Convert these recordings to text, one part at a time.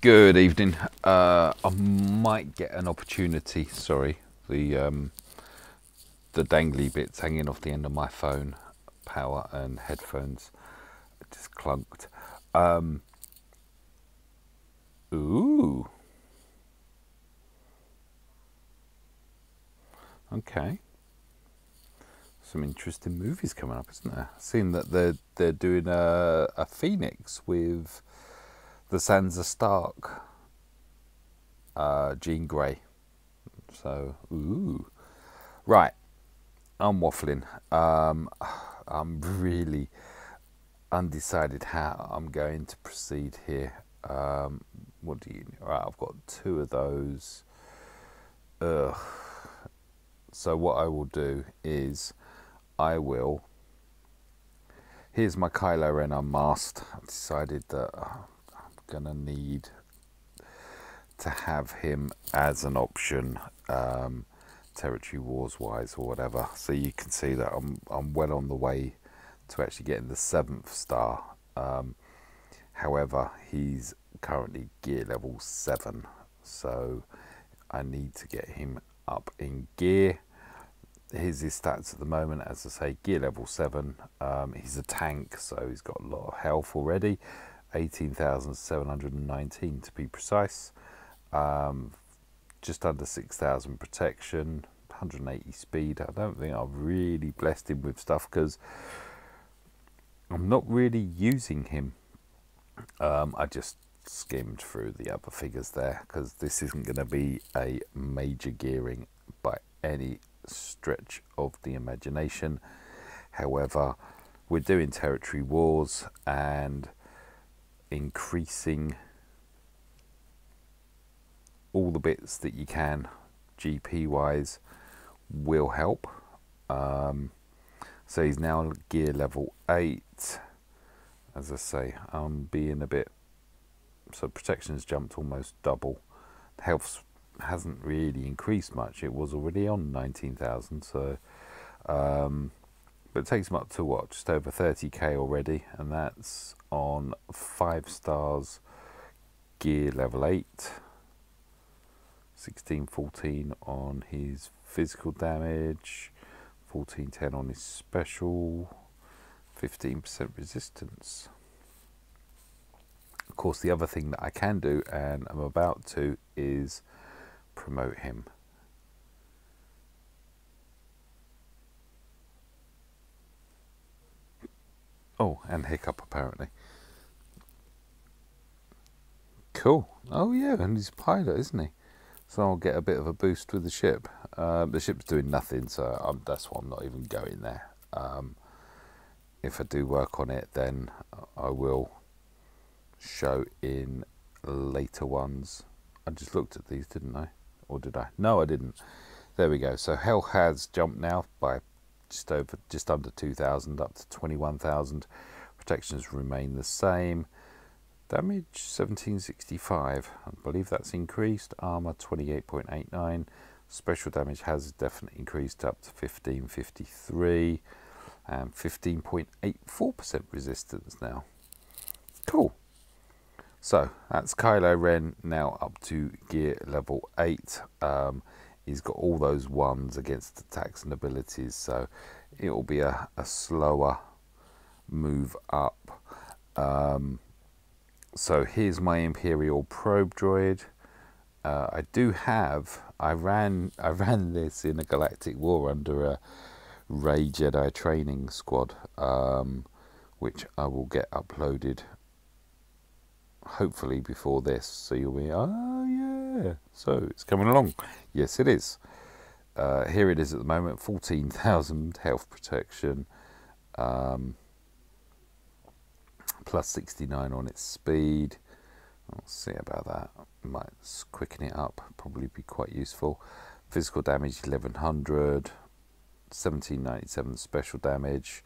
Good evening. I might get an opportunity. Sorry, the dangly bits hanging off the end of my phone, power and headphones just clunked. Ooh. Okay. Some interesting movies coming up, isn't there? Seeing that they're doing a Phoenix with the Sansa Stark, Jean Grey. So, ooh. Right, I'm waffling. I'm really undecided how I'm going to proceed here. What do you need? Right, I've got two of those. Ugh. So what I will do is here's my Kylo Ren Unmasked. I decided that gonna need to have him as an option, territory wars wise or whatever, so you can see that I'm well on the way to actually getting the 7th star. However, he's currently gear level 7, so I need to get him up in gear. Here's his stats at the moment. As I say, gear level 7. He's a tank, so he's got a lot of health already, 18,719 to be precise, just under 6,000 protection, 180 speed. I don't think I've really blessed him with stuff because I'm not really using him. I just skimmed through the other figures there because this isn't going to be a major gearing by any stretch of the imagination. However, we're doing territory wars and increasing all the bits that you can GP wise will help. So he's now gear level 8. As I say, I'm being a bit, so protection's jumped almost double, health hasn't really increased much, it was already on 19,000, so but it takes him up to what, just over 30k already, and that's on 5 stars, gear level 8, 1614 on his physical damage, 1410 on his special, 15% resistance. Of course, the other thing that I can do, and I'm about to, is promote him. Oh, and hiccup apparently. Cool. Oh yeah, and he's a pilot, isn't he? So I'll get a bit of a boost with the ship. The ship's doing nothing, so that's why I'm not even going there. If I do work on it, then I will show in later ones. I just looked at these, didn't I? Or did I? No, I didn't. There we go. So Hell has jumped now by just under 2,000 up to 21,000. Protections remain the same. Damage 1765. I believe that's increased. Armor 28.89. Special damage has definitely increased up to 1553 and 15.84% resistance now. Cool. So that's Kylo Ren now up to gear level 8. He's got all those ones against attacks and abilities, so it'll be a slower move up. So here's my Imperial Probe Droid. I do have, I ran this in a Galactic War under a Rey Jedi training squad, which I will get uploaded hopefully before this, so you'll be, oh yeah, so it's coming along. Yes, it is. Here it is at the moment, 14,000 health protection, plus 69 on its speed. I'll see about that. Might quicken it up, probably be quite useful. Physical damage 1100, 1797 special damage,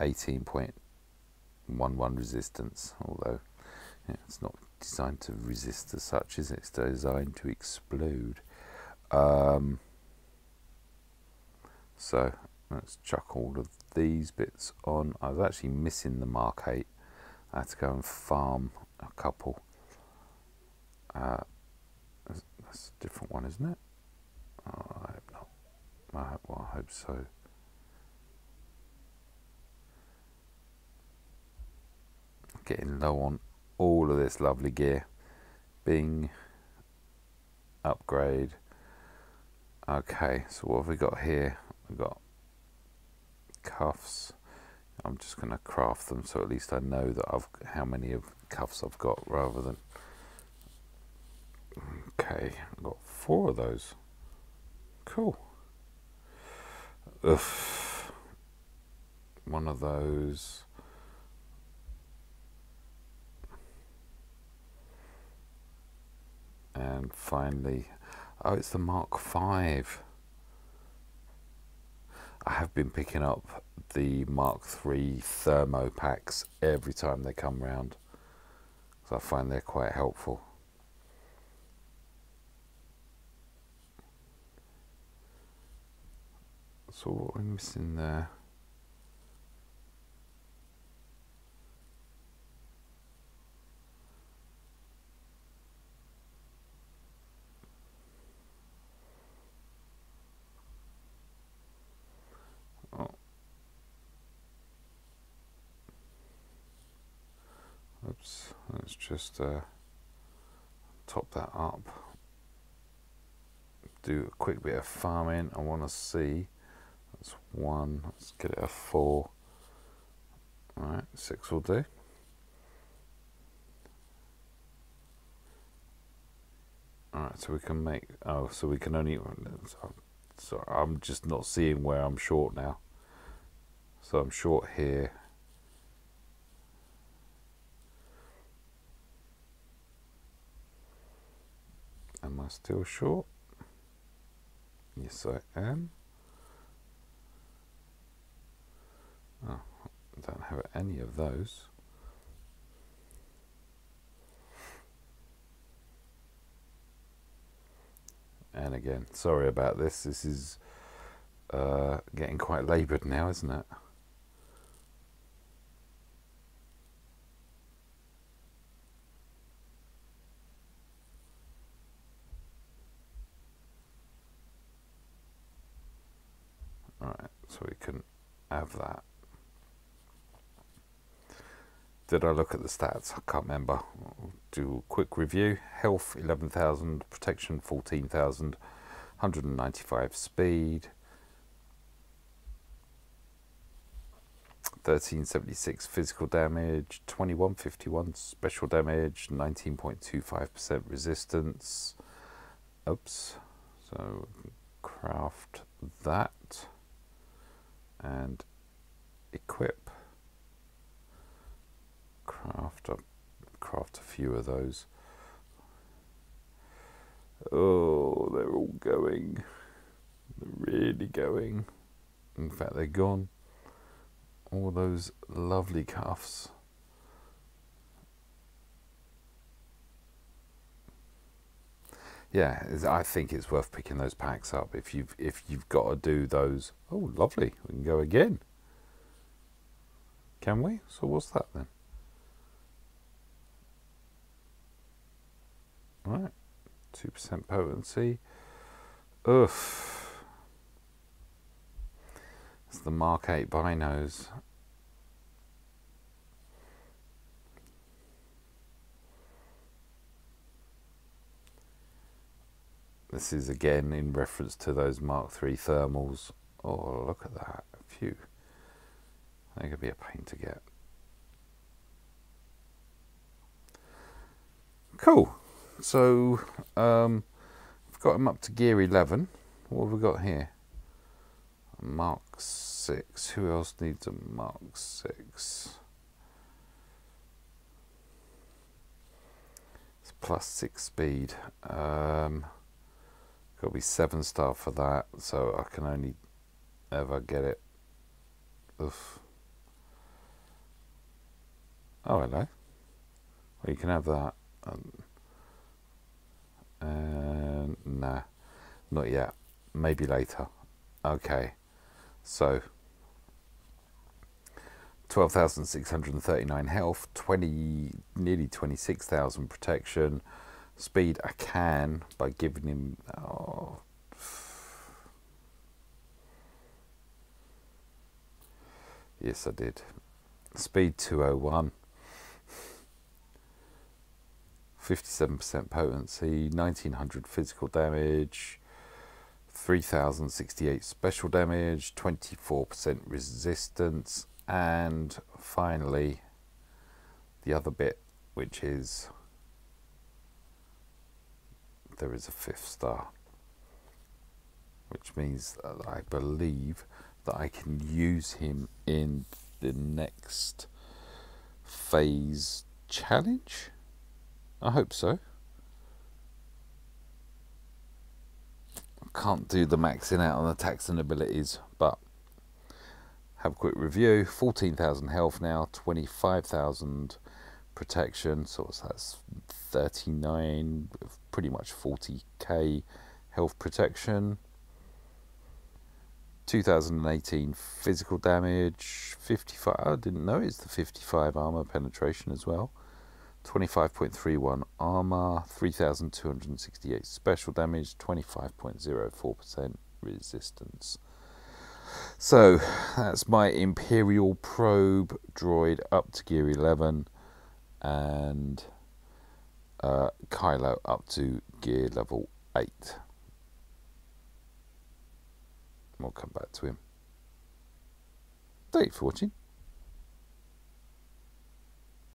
18.11 resistance, although yeah, it's not designed to resist as such, is it? It's designed to explode. So let's chuck all of these bits on. I was actually missing the Mark 8. I had to go and farm a couple. That's a different one, isn't it? Oh, I hope not. Well, I hope so. Getting low on all of this lovely gear. Bing. Upgrade. Okay, so what have we got here? We've got cuffs. I'm just going to craft them so at least I know that how many of cuffs I've got rather than... Okay, I've got 4 of those. Cool. Oof. One of those. And finally, oh, it's the Mark V. I have been picking up the Mark III thermo packs every time they come round, so I find they're quite helpful. So what are we missing there? Oops, let's just top that up, do a quick bit of farming. I want to see, that's 1, let's get it a 4, all right, 6 will do. All right, so we can make, oh, so we can only, so I'm just not seeing where I'm short now, so I'm short here. Am I still short? Yes, I am. Oh, I don't have any of those. And again, sorry about this. This is getting quite laboured now, isn't it? We can have that. Did I look at the stats? I can't remember. I'll do a quick review. Health 11,000, protection 14,000, 195 speed, 1376 physical damage, 2151 special damage, 19.25% resistance. Oops. So craft that. And equip, craft a few of those. Oh, they're all going, they're really going. In fact, they're gone. All those lovely cuffs. Yeah, I think it's worth picking those packs up if you've got to do those. Oh, lovely. We can go again. Can we? So what's that then? All right. 2% potency. Oof. It's the Mark 8 binos. This is again in reference to those Mark III thermals. Oh, look at that. Phew. They're going to be a pain to get. Cool. So, I've got him up to gear 11. What have we got here? A Mark VI. Who else needs a Mark VI? It's plus 6 speed. Got to be 7-star for that, so I can only ever get it. Oof. Oh, hello. Well, you can have that. Nah, not yet. Maybe later. Okay, so 12,639 health, nearly 26,000 protection, speed I can by giving him... Oh, yes, I did. Speed 201. 57% potency, 1900 physical damage, 3068 special damage, 24% resistance, and finally the other bit, which is there is a 5th star, which means that I believe that I can use him in the next phase challenge. I hope so. I can't do the maxing out on attacks and abilities, but have a quick review. 14,000 health now, 25,000 protection, so that's 39, pretty much 40k health protection. 2018 physical damage, 55, I didn't know it's the 55 armor penetration as well. 25.31 armor, 3,268 special damage, 25.04% resistance. So that's my Imperial Probe Droid up to gear 11, and Kylo up to gear level 8. We'll come back to him. Thanks for watching.